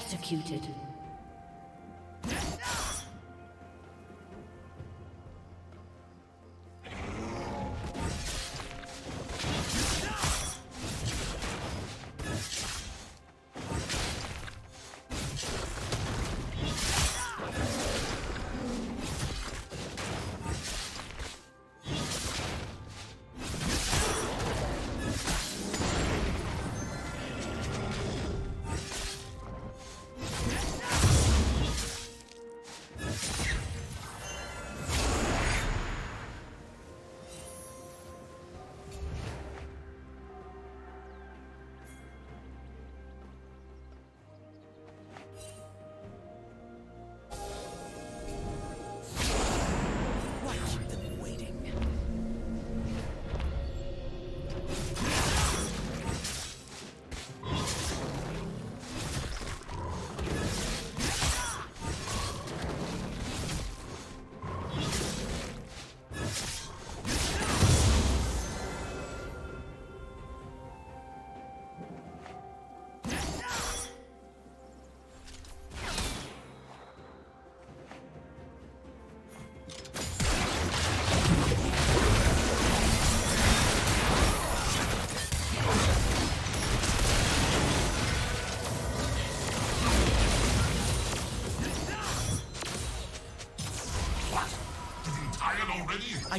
executed. I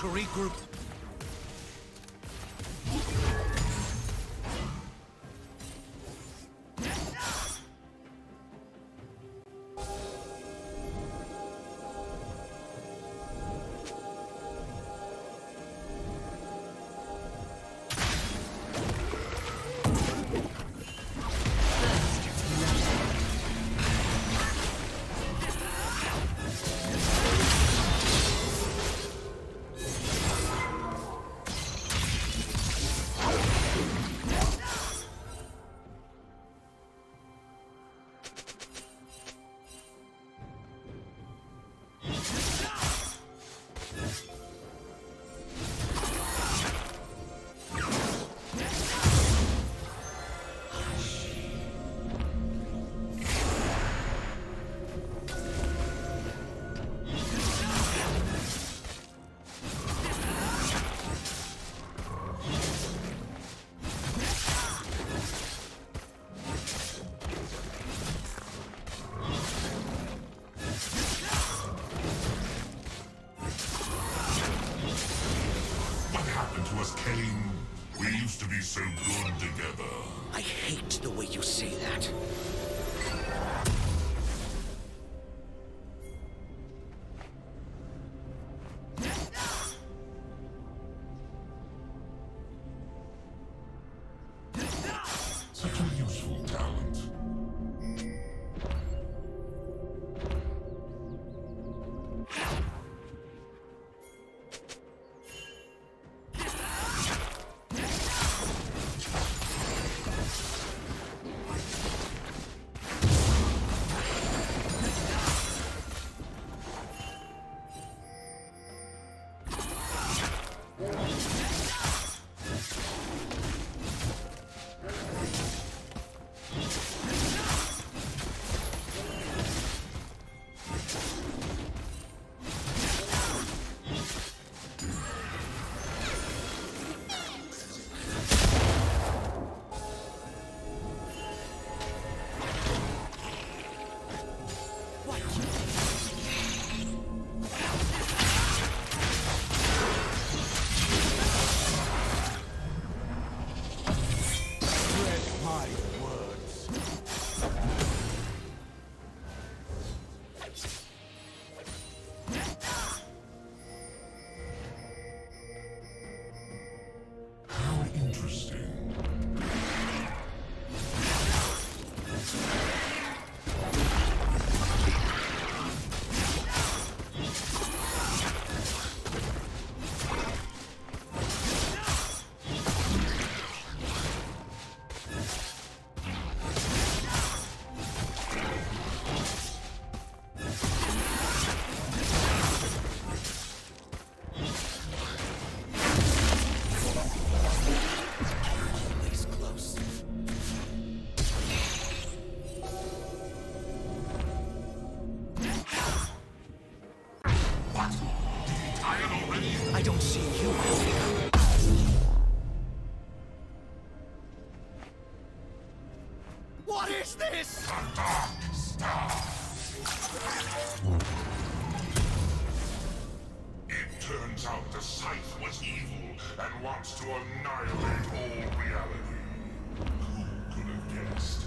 To regroup. I don't see you as here. What is this? It turns out the Scythe was evil and wants to annihilate all reality. Who could have guessed?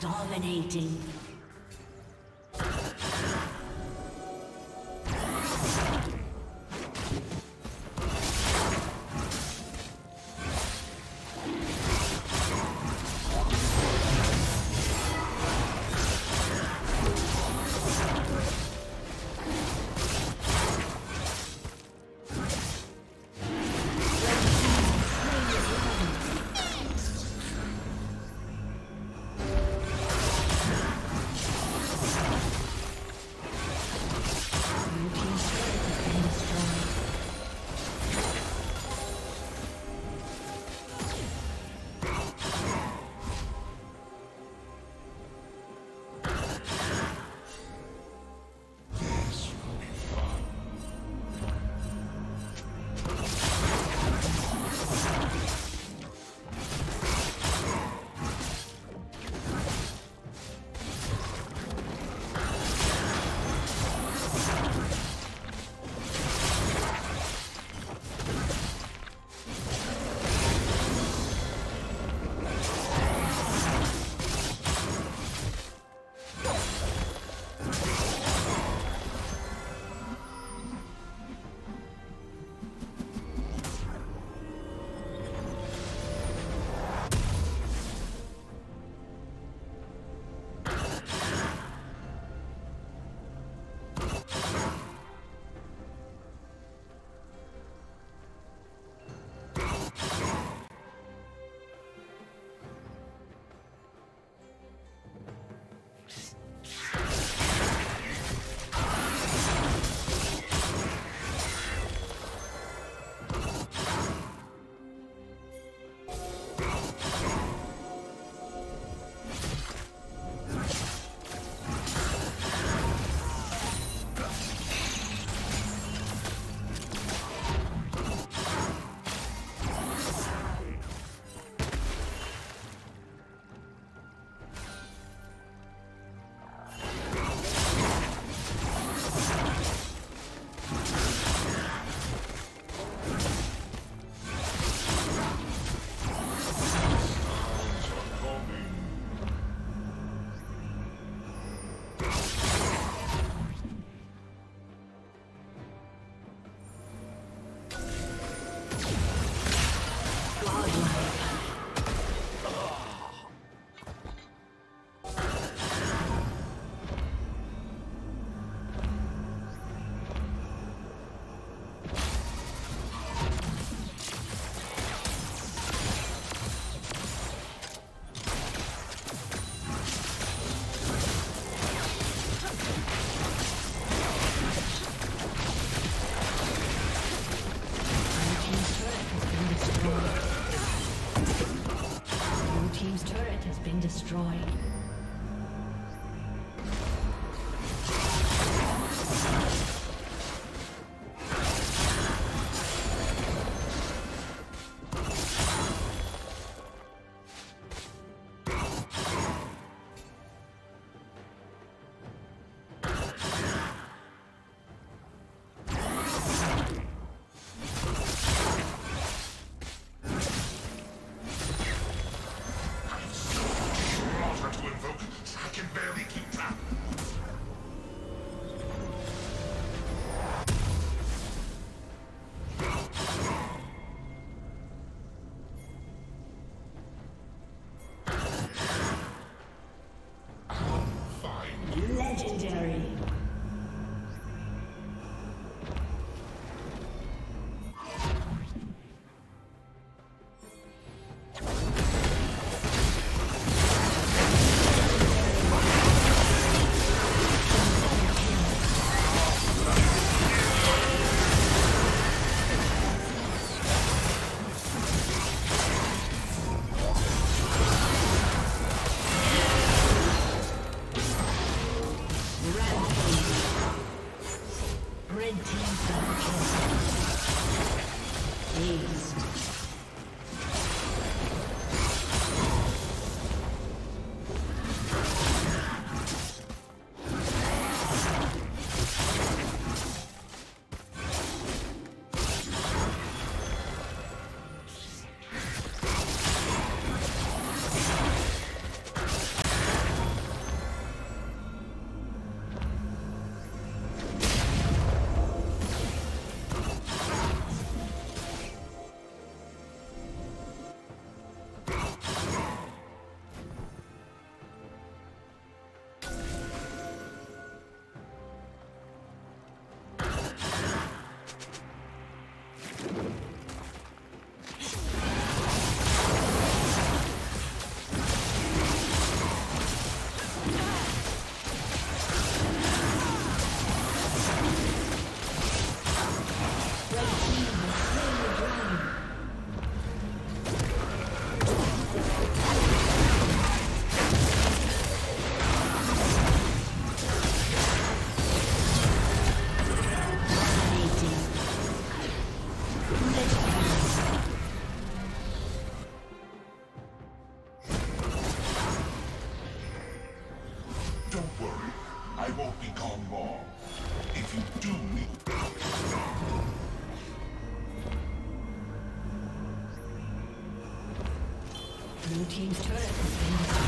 Dominating. Destroyed. Blue team's turret has been destroyed.